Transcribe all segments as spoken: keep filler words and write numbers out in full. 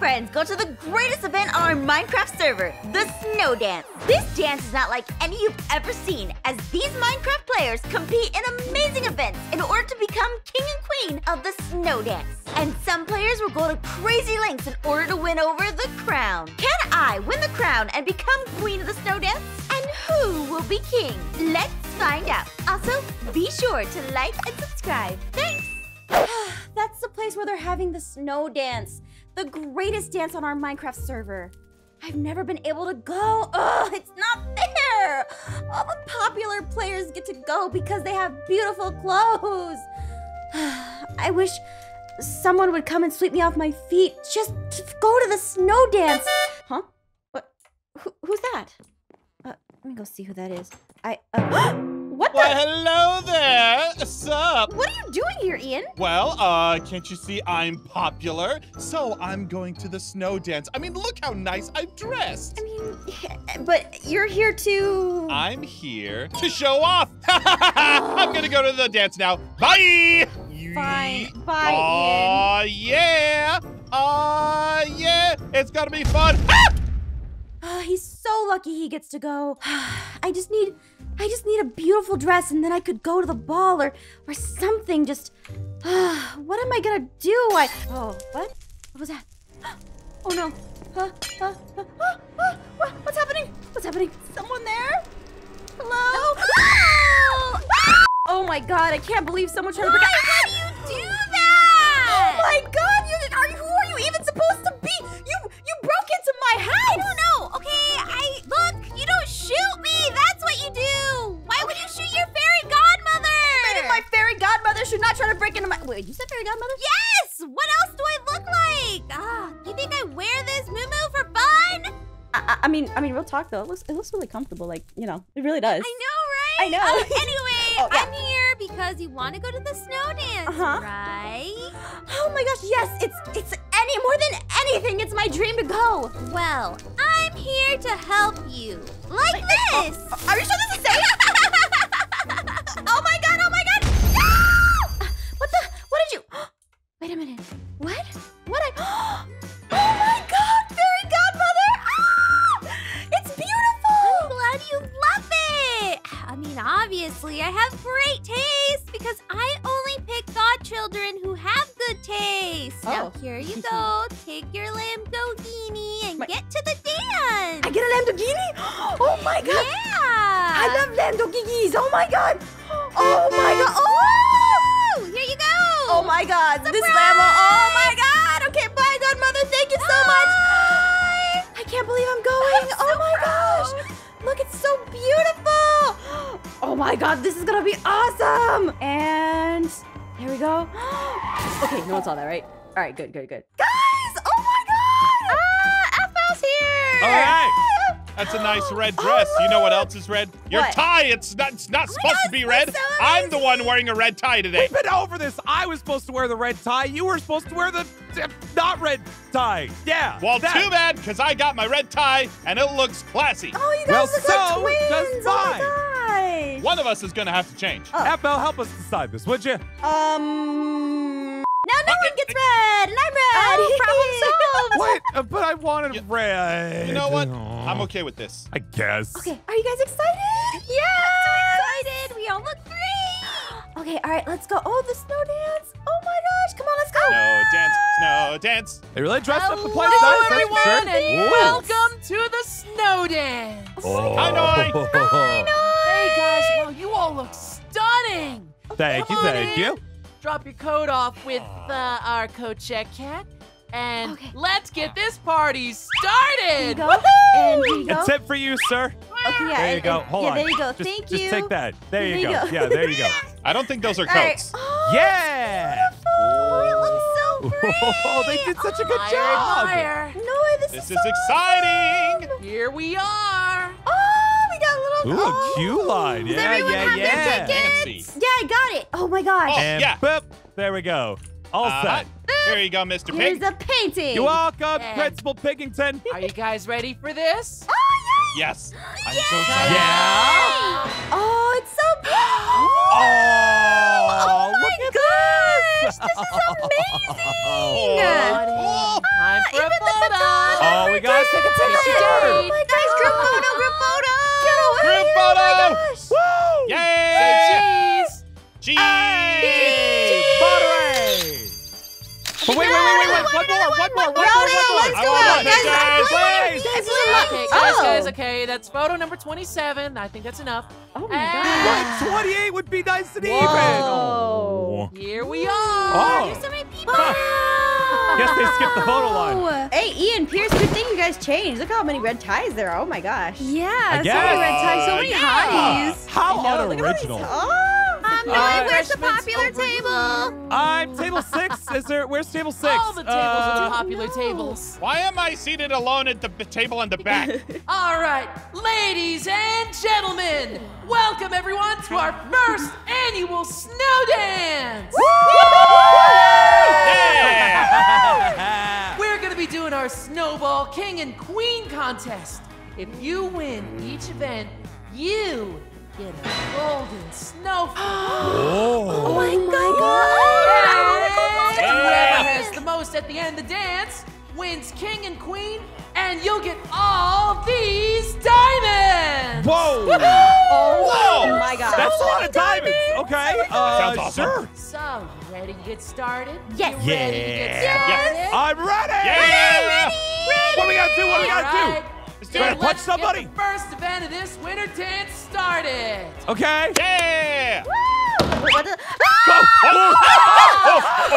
friends go to the greatest event on our Minecraft server, the Snow Dance. This dance is not like any you've ever seen, as these Minecraft players compete in amazing events in order to become king and queen of the Snow Dance. And some players will go to crazy lengths in order to win over the crown. Can I win the crown and become queen of the Snow Dance? And who will be king? Let's find out. Also, be sure to like and subscribe. Thanks! That's the place where they're having the Snow Dance, the greatest dance on our Minecraft server. I've never been able to go. Ugh, it's not fair. All the popular players get to go because they have beautiful clothes. I wish someone would come and sweep me off my feet. Just go to the Snow Dance. Huh? What? Who, who's that? Uh, let me go see who that is. I, uh, what the? Well, hello there. Sup? What are you doing here, Ian? Well, uh, can't you see I'm popular? So I'm going to the Snow Dance. I mean, look how nice I'm dressed. I mean, but you're here to... I'm here to show off. I'm gonna go to the dance now. Bye. Fine. Bye, Aw, Ian. Aw, yeah. Aw, yeah. It's gonna be fun. Ah! Oh, he's so lucky he gets to go. I just need, I just need a beautiful dress, and then I could go to the ball or, or something. Just, uh, what am I gonna do? I, oh, what? What was that? Oh no! Uh, uh, uh, uh, uh, what, what's happening? What's happening? Someone there? Hello? Oh, ah! Oh my God! I can't believe someone tried Why? to break out. How do you do that? Oh my God! You did, are you? Who are you even supposed to be? You, you broke into my house. I don't know. Okay, I look. You don't shoot me. That's what you do. Why okay. would you shoot your fairy godmother? Maybe my fairy godmother should not try to break into my. Wait, you said fairy godmother? Yes. What else do I look like? Ah, you think I wear this moo-moo for fun? I, I mean, I mean, real talk though. It looks, it looks really comfortable. Like you know, it really does. I know, right? I know. Um, anyway, oh, yeah. I'm here. Because you want to go to the Snow Dance, uh-huh. right? Oh my gosh, yes, it's it's any more than anything, it's my dream to go. Well, I'm here to help you. Like Wait, this! Oh, oh, are you sure this is safe? Oh my God, oh my God! No! What the? What did you? Wait a minute. What? What I Oh my God, fairy godmother! Ah! It's beautiful! I'm glad you love it! I mean, obviously, I have great taste because I only pick godchildren who have good taste. Oh. Now, here you go. Take your Lamborghini and my get to the dance. I get a Lamborghini? Oh, my God. Yeah. I love Lamborghinis. Oh, my God. Oh, my God. Oh. Here you go. Oh, my God. Surprise. This Lambo. Oh, my God. Okay, bye, godmother. Thank you so bye. much. I can't believe I'm going. I'm so oh, my proud. gosh. Look, it's so beautiful. Oh my God, this is gonna be awesome. And here we go. Okay, no one saw that, right? All right, good, good, good. Guys, oh my God. Ah, Aphmau's here. All right. That's a nice red dress. Oh, you know what else is red? Your what? tie. It's not, it's not oh supposed God, to be red. So I'm the one wearing a red tie today. We've been over this. I was supposed to wear the red tie. You were supposed to wear the not red tie. Yeah. Well, that. too bad, because I got my red tie, and it looks classy. Oh, you guys well, look so like twins. Does mine. Oh my gosh. One of us is going to have to change. Oh. Aphmau, help us decide this, would you? Um... Now no one gets red, and I'm red. Oh, problem solved. What? Uh, but I wanted you, red. You know what? Aww. I'm okay with this. I guess. Okay, are you guys excited? Yeah. I'm so excited. We all look great. Okay, all right, let's go. Oh, the Snow Dance. Oh my gosh, come on, let's go. Snow Dance, Snow Dance. They really dressed up the place. Hello, everyone, and welcome to the Snow Dance. Oh. Hi, Noi. Hi, Noi. Hey guys, well, you all look stunning. Thank come you, thank in. you. Drop your coat off with uh, our coat check cat, and okay. let's get this party started. Woohoo! That's it for you, sir. Okay, yeah, there you and, go. And, Hold yeah, on. There you go. Just, Thank just you. Just take that. There you there go. go. Yeah, there you go. I don't think those are coats. Right. Oh, yeah. It looks so great. Oh, they did such a good fire, job. Fire. No, this, this is, is so exciting. Awesome. Here we are. Oh. Ooh, oh. a queue line. Yeah, Does everyone yeah, have yeah. their tickets? Yeah, I got it. Oh my gosh. Oh, and yeah. boop, there we go. All uh, set. There you go, Mister Pig. Here's a painting. You're welcome, yeah. Principal Pigington. Are you guys ready for this? Oh, yeah. Yes. I'm yeah. so excited. Yeah. Oh, it's so beautiful. Oh, oh my look at gosh. This. This is amazing. Oh, oh, oh, time for a ball. guys, this is a hotcake. Guys, oh. guys, okay, that's photo number twenty-seven. I think that's enough. Oh my and... god. twenty-eight would be nice and Whoa. even. Oh. Here we are. Oh. There's so many people. Huh. Guess they skipped the photo line. Hey, Ian, Pierce, good thing you guys changed. Look how many red ties there are. Oh my gosh. Yeah, so many red ties, so many yeah. hotties. How unoriginal. Um, no, uh, where's the popular table? I'm table six. Is there? Where's table six? All the tables uh, are popular no. tables. Why am I seated alone at the table in the back? All right, ladies and gentlemen, welcome everyone to our first annual Snow Dance. Woo! Yeah! We're gonna be doing our Snowball King and Queen contest. If you win each event, you. Get a golden snowflake. Oh, oh my, my god! god. Yeah. Yeah. Whoever has the most at the end of the dance wins king and queen, and you'll get all these diamonds. Whoa! Oh Whoa. my god! That's so a lot of diamonds. diamonds. Okay, uh, sounds awesome. Sure. So, ready to get started? Yes. You ready yeah. to get started? Yes. I'm ready. Yeah. Ready. What do we gotta do? What do we gotta right. do? Let's punch somebody. Get the first event of this winter dance started. Okay. Yeah. Woo! What the? Ah! Oh! Oh! Oh!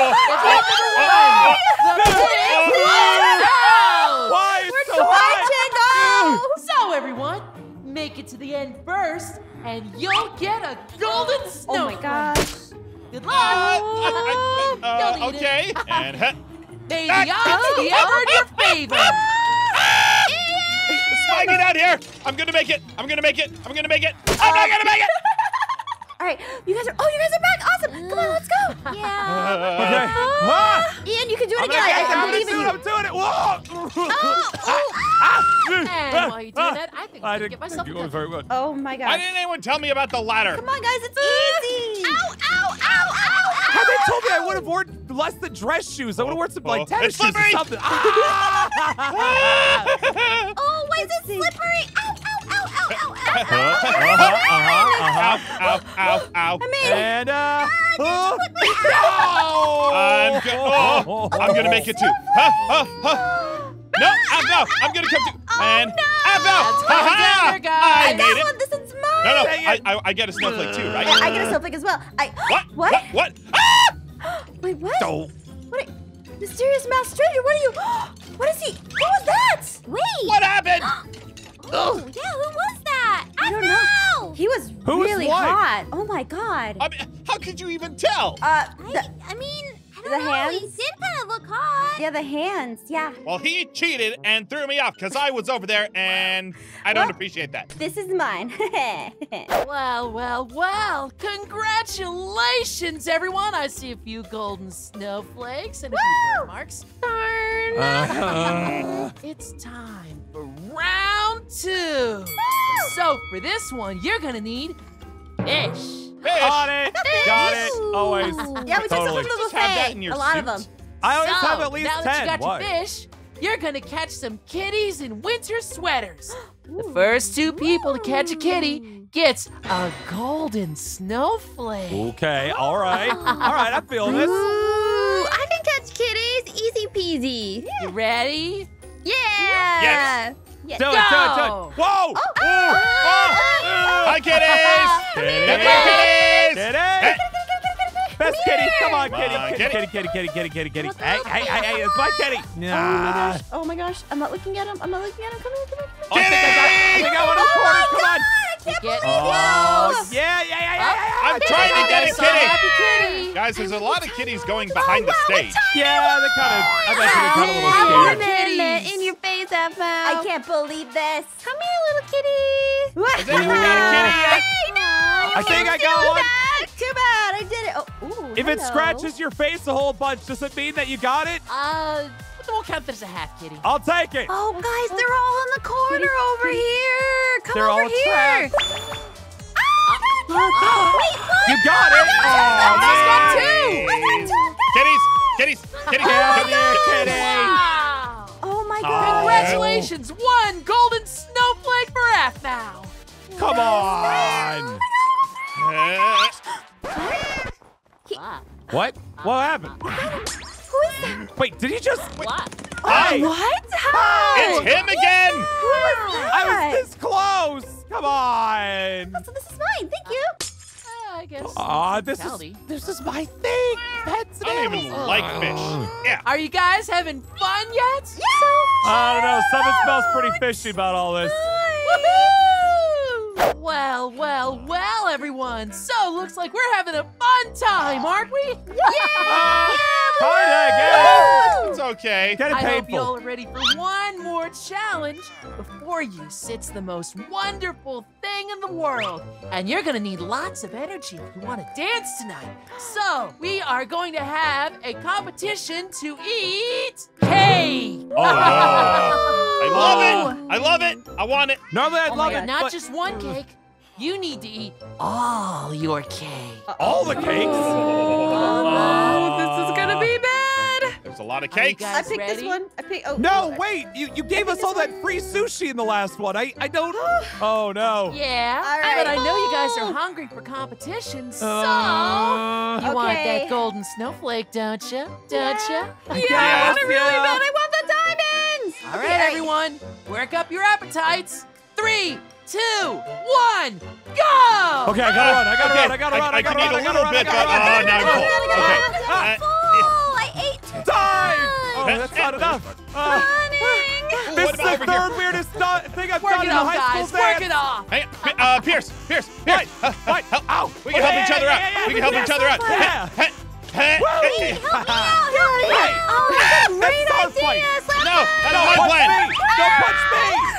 Oh! The oh! Why is it so high? So everyone, make it to the end first, and you'll get a golden snow. Oh my gosh. Good luck. Uh, uh, uh, okay. And huh. May the odds be ever in your favor. I get out here! I'm gonna make it! I'm gonna make it! I'm gonna make it! I'm uh, not gonna make it! All right, you guys are. Oh, you guys are back! Awesome! Come on, let's go! Yeah. Uh, okay. Uh, Ian, you can do it I'm again. Gonna, I, I believe in you. I'm doing it! Whoa! Oh! oh. And while you're doing that, I think I, I didn't get myself. You're going very well. Oh my god! Why didn't anyone tell me about the ladder? Come on, guys, it's easy! Ow! Ow! Ow! Ow! Had they told me I would have worn less than dress shoes, I would have worn some like tennis shoes or something. Oh, why is it slippery? Ow, ow, ow, ow, ow, ow, ow, ow, ow. I made it. And uh, I'm gonna make it too. No, Aphmau, I'm gonna come to. And Aphmau, ha ha! I made it. No, no, I, I, I get a snowflake too, right? Yeah, I get a snowflake as well. I What? What? What? what? Ah! Wait, what? Oh. What? Are, mysterious mouse stranger, what are you? What is he? What was that? Wait. What happened? Oh, yeah, who was that? I, I don't know. know. He was who really hot. Oh my god. I mean, how could you even tell? Uh, the, I, I mean, I don't the know. hands. He did kind of look hot. Yeah, the hands. Yeah. Well, he cheated and threw me off because I was over there and. I don't well, appreciate that. This is mine. Well, well, well. Congratulations, everyone. I see a few golden snowflakes and a Woo! few marks. Darn. Uh, it's time for round two. Woo! So for this one, you're going to need fish. Fish. Got it. Fish. Got it. Always. Yeah, we totally. took some little fish. A lot suits. of them. I always so, have at least ten. Now that you got Why? your fish, you're going to catch some kitties in winter sweaters. The first two people to catch a kitty gets a golden snowflake. Okay, all right. All right, I feel this. Ooh, I can catch kitties. Easy peasy. Yeah. You ready? Yeah. Yes. Yes. Do it, do it, do it. Whoa. Oh. Oh. Oh. Hi, kitties. Kitties. Kitties. Kitties. Best kitty, come on, kitty, uh, kitty, kitty, kitty, kitty, kitty, kitty, kitty. Hey, hey, hey, hey, it's my kitty. Nah. Oh my gosh, I'm not looking at him. I'm not looking at him. Come here, come here, come here. I think I got, I got one in the corner. Come on. I can't believe oh, you. Yeah, yeah, yeah, yeah. I'm trying to get a kitty. Guys, there's a lot of kitties going behind the stage. Yeah, they're kind of. I bet they're kind of a little scared. In your face, Aphmau. I can't believe this. Come here, little kitty. Is anyone got a kitty yet? I think I got one. Too bad, I did it. Oh, ooh, if hello. it scratches your face a whole bunch, does it mean that you got it? Uh, we'll count this as a half kitty. I'll take it. Oh, guys, they're all in the corner kitty, over kitty. here. Come they're over here. They're all trapped. You got it. Oh, I got two. I got two. Kitties, kitties, kitties. Wow. Oh, my God. Congratulations. One golden snowflake for Aphmau. Come on. Oh he, what? What happened? Who is that? Wait, did he just? Wait, what? Hey. Oh, what? How It's him again! I was this close! Come on! Oh, so this is mine, thank you! Uh, I guess. Aw, uh, this is, this is my thing! Pets and I don't even oh. like fish. Yeah. Are you guys having fun yet? Yeah. So I don't know, something smells pretty fishy about all this. Woohoo! Well, well, well, everyone. So, looks like we're having a fun time, aren't we? Yeah! Uh, yeah. Party, it's okay. Get it I painful. Hope y'all are ready for one more challenge. Before you sits the most wonderful thing in the world. And you're gonna need lots of energy if you wanna dance tonight. So, we are going to have a competition to eat cake. Oh, no. I love it. I love it. I want it. Normally I'd oh love God, it. Not but... just one cake. You need to eat all your cake. All the cakes? Oh, no, this is gonna be bad. There's a lot of cakes. I picked ready? this one. I picked, oh, no, sorry. wait, you, you gave us all one. that free sushi in the last one. I, I don't, oh no. Yeah, all right. But I know you guys are hungry for competition, so uh, you okay. want that golden snowflake, don't you? Don't yeah. you? Yeah, yeah, I want it really yeah. bad. I want the diamonds. All okay, right, I... everyone, work up your appetites. Three, two, one, go! Okay, I gotta run, I gotta okay. run, I gotta I, run, I, I gotta run, I gotta run, I gotta run, I gotta run, I ate two times! Oh, that's not enough. Uh, running! This is the third here? weirdest thing I've done in a high school dance. Work it off, guys, work it off! Hey, uh, Pierce, Pierce, Pierce! What? What? Ow! We can help each other out, we can help each other out! Hey, hey, hey! Help me out, help me out! Oh, that's a great idea! No, that's my plan! Don't punch me!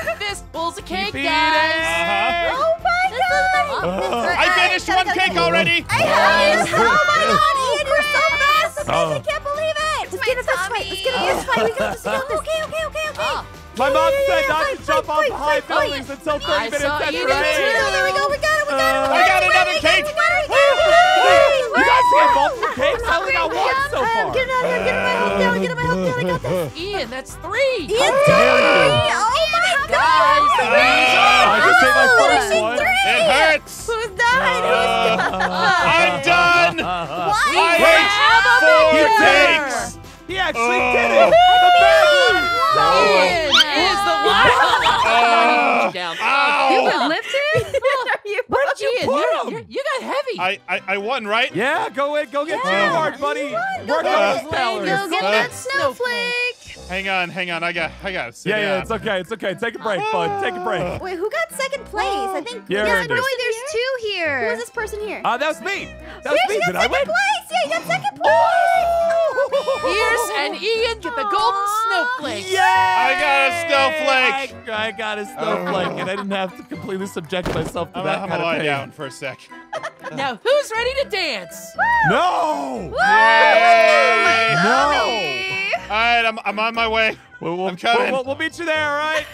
Bowls of cake, guys. Uh-huh. Oh my this god! Uh, I finished I one cake already. I have. Oh my god, Ian, you're so fast! I can't believe it. Let's get it this way. Let's get it this way. We got this. Okay, okay, okay, okay. My mom said not to jump off the high buildings until thirty minutes after the game. There we go. We got it. We got it. We got another cake. You guys get both the cakes? I only got one so far. Get out of here. Get my help down. Get my help down. I got this. Ian, that's three. Ian, three. Guys, uh, I just oh, hit my first one. It hurts. Who's done? Who's done? I'm done. Why? I ate four cakes. He actually uh, did it. The bad one. Ian is the one. Uh, down. You were lifted? Where did you put him? You got heavy. I, I I won, right? Yeah. Go in. Go get yeah, too hard, buddy. Work on those powers. Go get that snowflake. Hang on, hang on. I got, I got. Sit yeah, down. yeah. It's okay. It's okay. Take a break, oh. bud. Take a break. Wait, who got second place? I think. Yeah, yeah really. There's two here. Who was this person here? Uh, that was me. That was Pierce, me. Did I win? Place. Yeah, you got second place. Oh. Pierce and Ian get the golden snowflake. Yeah. I got a snowflake. I, I got a snowflake, oh. and I didn't have to completely subject myself to I'm that kind of thing. I'm gonna lie down for a sec. Now who's ready to dance? No. Woo. Yay. No. All right, I'm, I'm on my way. We'll, we'll, I'm coming. We'll, we'll meet you there, all right?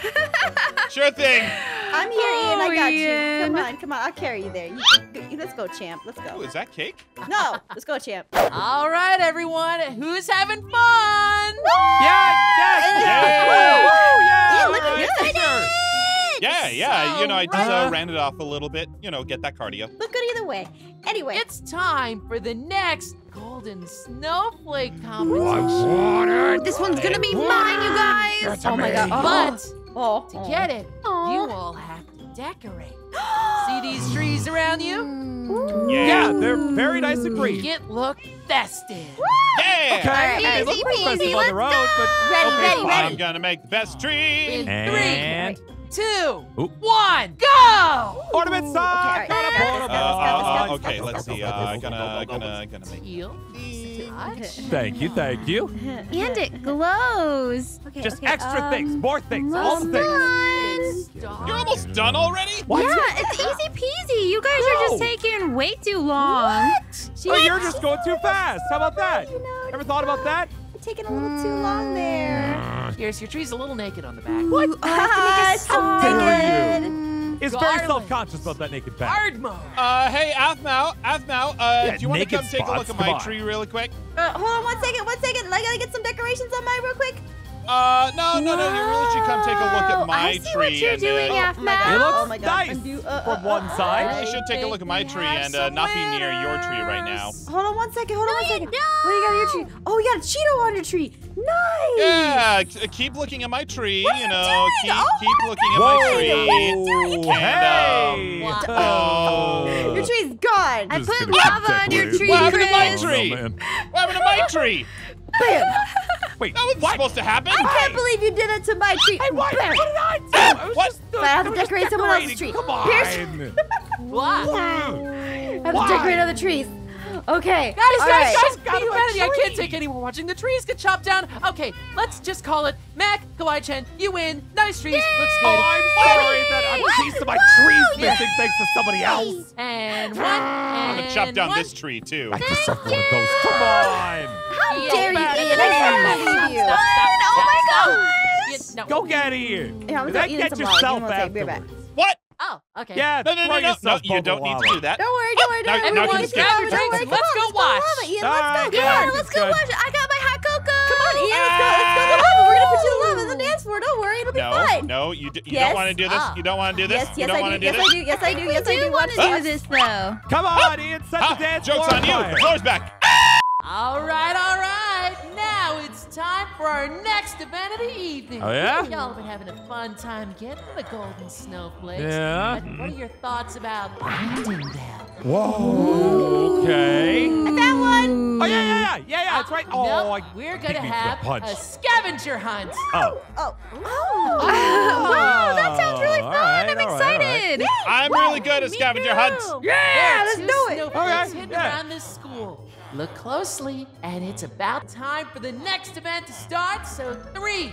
Sure thing. I'm here, oh, Ian. I got Ian. you. Come on, come on. I'll carry you there. You, you, let's go, champ. Let's go. Ooh, is that cake? No. Let's go, champ. All right, everyone. Who's having fun? Woo! Yeah, yes, yes. Woo, woo, yeah. Ian, look at your sure. Yeah, yeah, so you know, I just uh, ran it off a little bit. You know, get that cardio. Look good either way. Anyway. It's time for the next golden snowflake competition. This one's gonna be mine, you guys. That's oh amazing. my god. Oh. But oh. to get it, oh. you all have to decorate. See these trees around you? Mm. Yeah, they're very nice and green. Make it look festive. Woo! Yeah! Okay, right, easy peasy, let's road, go! But ready, okay, ready, ready. I'm gonna make the best tree. In and... three. Two, Oop. one, go! Ornament side! Okay, let's see. I'm uh, gonna, gonna, gonna make it. Thank you, thank you. And it glows. Okay, Just okay, extra um, things, more things, all the things. Done. You're almost done already? What? Yeah, it's easy peasy. You guys no. are just taking way too long. What? Oh, you're just going too fast. How about that? You know, Ever thought about that? Taking a little too long there. Here's your tree's a little naked on the back. What? I have to make it so naked. Is very self-conscious about that naked back. Aardman. Uh, hey, Aphmau, Aphmau, uh, yeah, do you want to come take spots? a look at my come tree on. really quick? Uh, hold on one second, one second. I gotta get some decorations on mine real quick. Uh, no, no, no, you really should come take a look at my tree. I see what you're doing, Aphmau. It looks nice from one side. You really should take a look at my tree and uh, not be near your tree right now. Hold on one second, hold on one second. What do you got on your tree? Oh, you got a Cheeto on your tree. Nice. Yeah, keep looking at my tree, you know. Keep keep looking at my tree. Hey. Oh. Your tree's gone. I put lava on your tree, Chris. What happened to my tree? What happened to my tree? Bam. Wait, that wasn't what? supposed to happen. I can't believe you did it to my tree. Hey, what? What did I do? I was what? Just, but I have to decorate someone else's tree. Come on. Pierce. What? I have Why? to decorate other trees. Okay. That is right. Just humanity. I can't take anyone watching the trees get chopped down. Okay, let's just call it Mac, Kawhi Chen, you win. Nice trees. Yay! Looks good. Oh, I'm sorry Yay! that I'm a piece of my Whoa! tree's missing Yay! thanks to somebody else. And one. I'm going to chop down one. this tree, too. I deserve one of those. Come on. How yeah, dare you? Eat you. Stop, stop, stop, oh my gosh! Yes, no. Go get here. Yeah, I'm gonna eat get yourself back. back. What? Oh, okay. Yeah, no, no, no, no, no. You don't need to do that. Don't worry, don't worry, don't worry. Now, now let's, let's, let's go watch. Let's go, yeah, let's go watch. I got my hot cocoa. Come on, Ian, let's go. Let's go to lava. We're gonna put you to lava on the dance floor. Don't worry, it'll be fine. No, no, you don't want to do this. You don't want to do this. You don't want to do this. Yes, I do. Yes, I do. Yes, I do want to do this though. Come on, Ian, set the dance floor. Joke's on you. The floor's back. All right, all right. Now it's time for our next event of the evening. Oh, yeah? Y'all have been having a fun time getting the golden snowflakes. Yeah. But what are your thoughts about branding them? Whoa. Ooh. Okay. I found one. Oh, yeah, yeah, yeah. Yeah, yeah, that's right. Oh, no, I We're going to have a scavenger hunt. Oh. Oh. Oh. oh. Wow, that sounds really fun. Right, I'm excited. Right, right. I'm Whoa. really good at scavenger hunts. Yeah, yeah let's do it. Snowflakes okay. hidden yeah. around this school. Look closely, and it's about time for the next event to start. So three,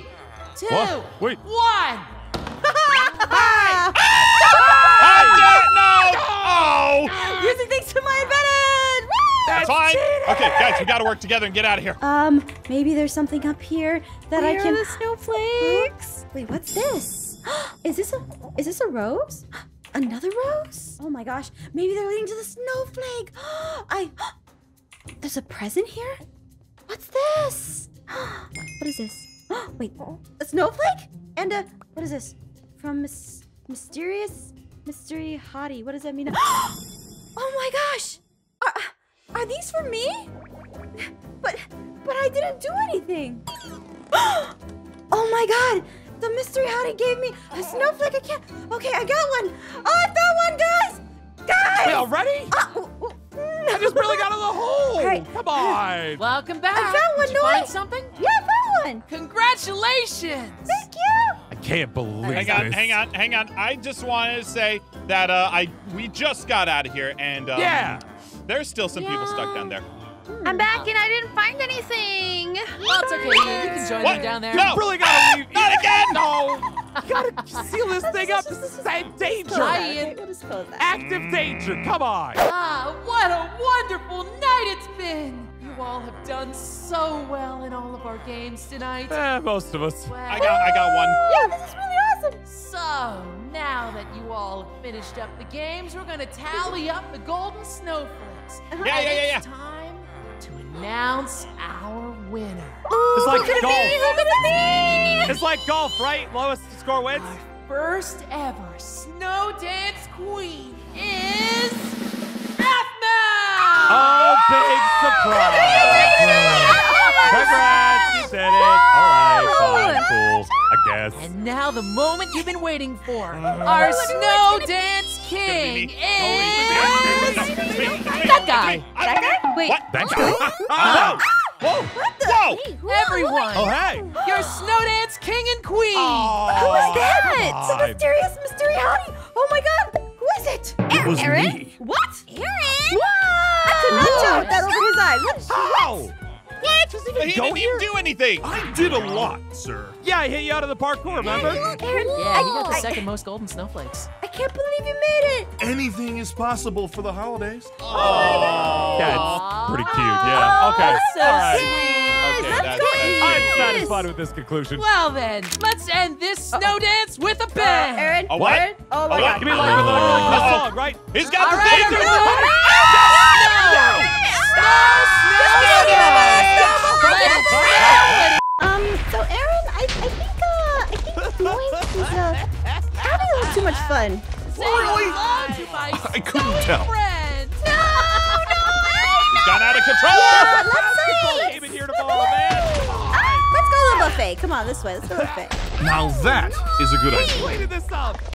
two, what? Wait. one. Hi! I don't know! Oh! Using things to my advantage! That's fine. Cheating. Okay, guys, we gotta work together and get out of here. Um, maybe there's something up here that Where I can. Are the snowflakes? Wait, what's this? Is this a? Is this a rose? Another rose? Oh my gosh! Maybe they're leading to the snowflake. I. There's a present here? What's this? What is this? Wait, a snowflake? And a, what is this? From mis mysterious, mystery hottie. What does that mean? Oh my gosh! Are, are these for me? But, but I didn't do anything. Oh my god! The mystery hottie gave me a snowflake. I can't, okay, I got one. Oh, I found one, guys! Guys! Wait, already? Uh, I just barely got out of the hole. Right. Come on. Welcome back. I found one. Did you no find way. something? Yeah, I found one. Congratulations. Thank you. I can't believe hang this. Hang on, hang on, hang on. I just wanted to say that uh, I we just got out of here, and um, yeah, there's still some yeah. people stuck down there. I'm back, and I didn't find anything. Well, it's okay. You can join what? them down there. No. You really gotta ah, leave. Not Either. again. No. You gotta seal this thing up. This is danger. Active danger. Come on. Ah, what a wonderful night it's been. You all have done so well in all of our games tonight. Eh, most of us. Well, I got, I got one. Yeah, this is really awesome. So now that you all have finished up the games, we're gonna tally up the golden snowflakes. Yeah, yeah, yeah, yeah. It's time to announce our winner. Ooh, it's like golf. It it's like golf, right? Lowest score wins. Our first ever snow dance queen is Aphmau! Oh, big surprise! Congratulations! Congrats, you did it! All right, fine, cool. I guess. And now the moment you've been waiting for. Our snow dance king is that guy. That guy? Wait. What? That guy? Whoa! What the? Whoa! Hey, who Everyone! Oh, hey! Your snow dance king and queen! Oh, who is that? The mysterious mystery hottie! Oh my god! Who is it? It was Aaron? me! What? Aaron? Whoa! I could not jump that over his eyes! What? How? What? Does he didn't even do anything! I did a lot, sir. Yeah, I hit you out of the parkour, remember? Aaron, yeah, you got the second most golden snowflakes. I can't believe you made it! Anything is possible for the holidays. Oh! That's pretty cute, yeah. Okay. So all right. Sweet. Okay, that's good. I'm satisfied with this conclusion. Well then, let's end this snow uh -oh. dance with a bang. Uh, Aaron, oh, Aaron, oh my oh, God. Give me like a little song, right? He's got the thing. Snow, snow, snow, snow, Um, so Aaron, I, I think, uh, I think Noise is, uh, having a little too much fun. Say really? I couldn't tell. Friend. No, no, no! Got out of control! Yeah, let's even here to ball, man. Ah, let's go to the buffet. Come on, this way. Let's go to the buffet. Now that no. is a good idea. Wait, this up.